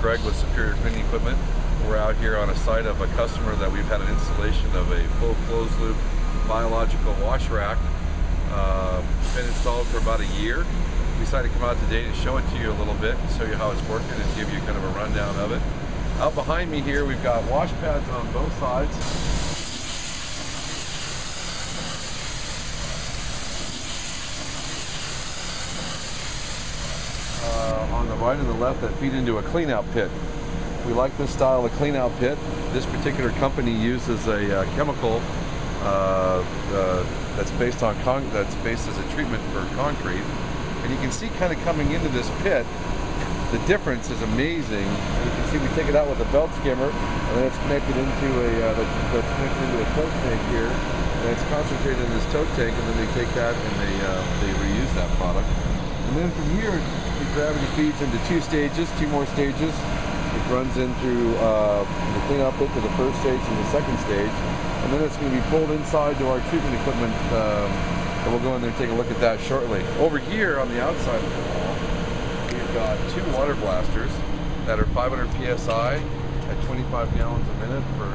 Greg with Superior Cleaning Equipment. We're out here on a site of a customer that we've had an installation of a full closed loop biological wash rack. Been installed for about a year. We decided to come out today and show it to you a little bit, show you how it's working and give you kind of a rundown of it. Out behind me here we've got wash pads on both sides. On the right and the left that feed into a clean out pit. We like this style of clean out pit. This particular company uses a chemical that's based as a treatment for concrete, and you can see kind of coming into this pit the difference is amazing. And you can see we take it out with a belt skimmer, and then it's connected into a tote tank here, and it's concentrated in this tote tank, and then they take that and they reuse that product. And then from here the gravity feeds into two more stages. It runs in through the clean-out pit to the first stage and the second stage, and then it's going to be pulled inside to our treatment equipment, and we'll go in there and take a look at that shortly. Over here on the outside of the wall, we've got two water blasters that are 500 PSI at 25 gallons a minute for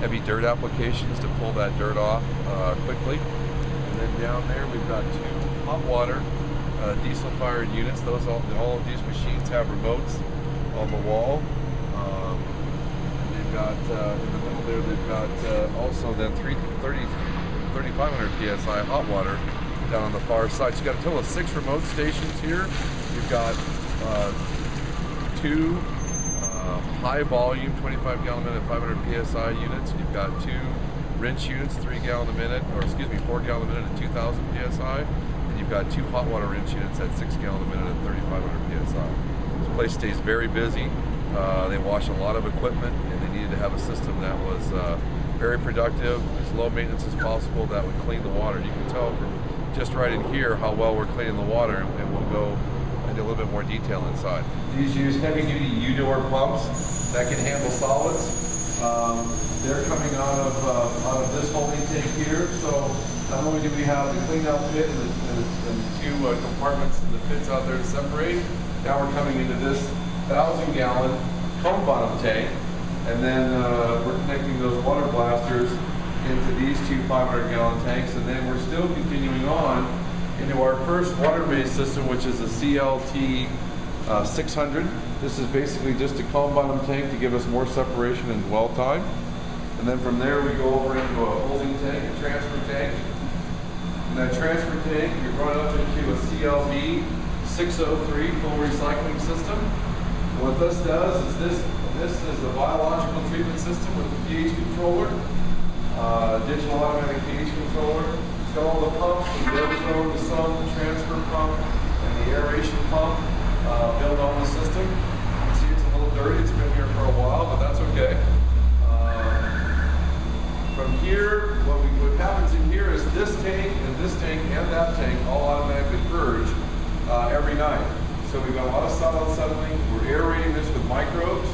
heavy dirt applications to pull that dirt off quickly. And then down there we've got two hot water diesel-fired units. All of these machines have remotes on the wall. And they've got in the middle there, they've got also then 3,500 psi hot water down on the far side. So you've got a total of 6 remote stations here. You've got 2 high-volume 25-gallon-a-minute 500 psi units. You've got 2 rinse units, 4 gallon a minute at 2,000 psi. You've got 2 hot water rinse units at 6 gallons a minute at 3,500 psi. This place stays very busy. They wash a lot of equipment, and they needed to have a system that was very productive, as low maintenance as possible, that would clean the water. You can tell from just right in here how well we're cleaning the water, and we'll go into a little bit more detail inside. These use heavy-duty U-door pumps that can handle solids. They're coming out of this holding tank here, so. Not only do we have the clean-out pit and the two compartments and the pits out there to separate, now we're coming into this 1,000-gallon cone bottom tank, and then we're connecting those water blasters into these two 500-gallon tanks, and then we're still continuing on into our first water-based system, which is the CLT-600. This is basically just a cone bottom tank to give us more separation and dwell time. And then from there we go over into a holding tank, a transfer tank. That transfer tank, you're brought up into a CLB-603 full recycling system. What this does is this is a biological treatment system with a pH controller, digital automatic pH controller. It's got all the pumps, the build zone, the sump, the transfer pump, and the aeration pump built on the system. You can see it's a little dirty, it's been here for a while, but that's okay. From here, what happens in here is this tank and that tank all automatically purge every night. So we've got a lot of solid settling. We're aerating this with microbes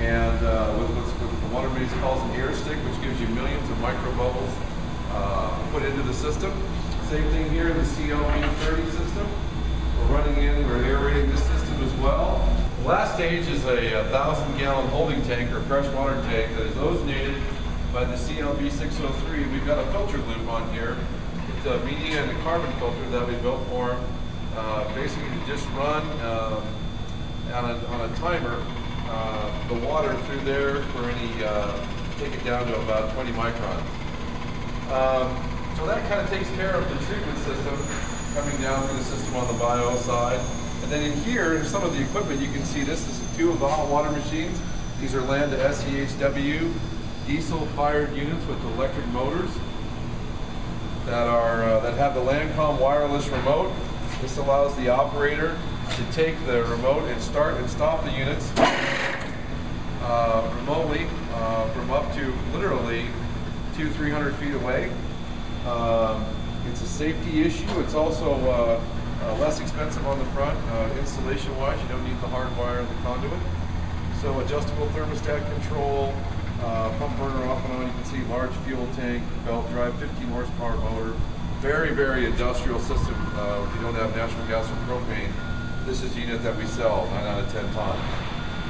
and with what the water maze calls an air stick, which gives you millions of micro bubbles put into the system. Same thing here in the CLB-30 system. We're aerating this system as well. The last stage is a 1,000-gallon holding tank or freshwater tank that is ozonated by the CLB-603. We've got a filter loop on here. It's a media and a carbon filter that we built for them, basically to just run on a timer the water through there for any, take it down to about 20 microns. So that kind of takes care of the treatment system coming down from the system on the bio side. And then in here, in some of the equipment, you can see this is 2 of the hot water machines. These are Landa SEA diesel-fired units with electric motors that are that have the Landcom wireless remote. This allows the operator to take the remote and start and stop the units remotely from up to literally 200-300 feet away. It's a safety issue. It's also less expensive on the front installation-wise. You don't need the hard wire and the conduit. So adjustable thermostat control. Pump burner off and on. You can see large fuel tank, belt drive, 15 horsepower motor. Very, very industrial system. If you don't have natural gas or propane, This is the unit that we sell, 9 out of 10 times.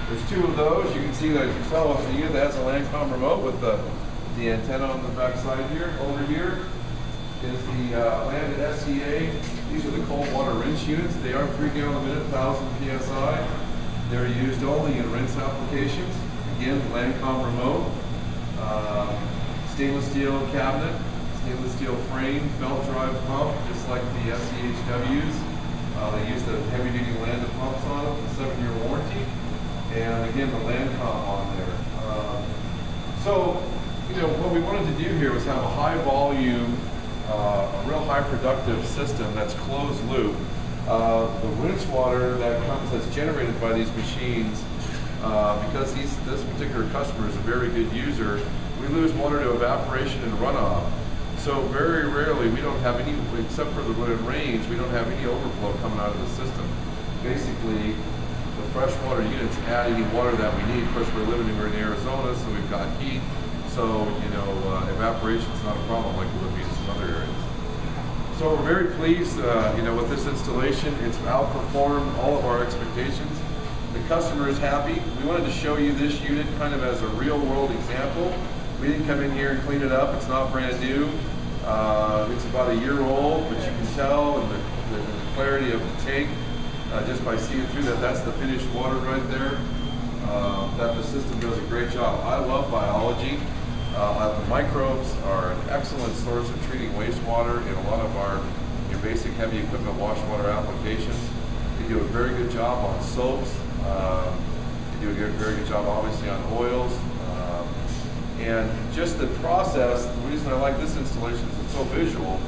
There's two of those. You can see that if you sell off the unit that has a Lancome remote with the antenna on the back side here. Over here is the Landa SEA. These are the cold water rinse units. They are 3 gallon a minute, 1,000 psi. They're used only in rinse applications. Again, Lancome remote, stainless steel cabinet, stainless steel frame, belt drive pump, just like the SEHWs. They use the heavy duty Landa pumps on them, a 7-year warranty. And again, the Lancome on there. So, you know, what we wanted to do here was have a high volume, a real high productive system that's closed loop. The rinse water that comes that's generated by these machines, because this particular customer is a very good user, we lose water to evaporation and runoff. So very rarely, we don't have any, except for when it rains, we don't have any overflow coming out of the system. Basically, the freshwater units add any water that we need. Of course, we're living here in Arizona, so we've got heat. So, you know, evaporation is not a problem like it would be in some other areas. So we're very pleased, you know, with this installation. It's outperformed all of our expectations. The customer is happy. We wanted to show you this unit kind of as a real-world example. We didn't come in here and clean it up. It's not brand new. It's about a year old, but you can tell in the clarity of the tank just by seeing through that. That's the finished water right there. That the system does a great job. I love biology. The microbes are an excellent source of treating wastewater in a lot of our basic heavy equipment wash water applications. They do a very good job on soaps. They do a very good job, obviously, on oils. And just the process, the reason I like this installation is it's so visual.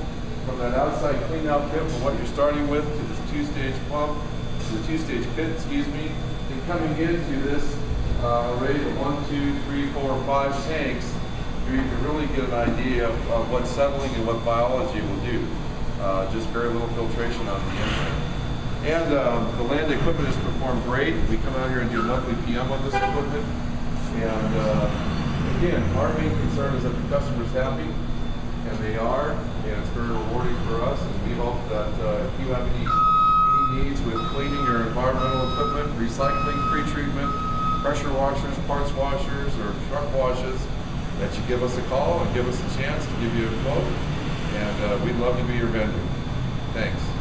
From that outside clean-out pit, from what you're starting with, to this two-stage pump, to the two-stage pit, excuse me, and coming into this array of 1, 2, 3, 4, 5 tanks, you can really get an idea of what settling and what biology will do. Just very little filtration on the inside. And the Landa equipment has performed great. We come out here and do a monthly PM on this equipment. And again, our main concern is that the customer's happy, and they are, and it's very rewarding for us. And we hope that if you have any needs with cleaning your environmental equipment, recycling, pre-treatment, pressure washers, parts washers, or truck washes, that you give us a call and give us a chance to give you a quote, and we'd love to be your vendor. Thanks.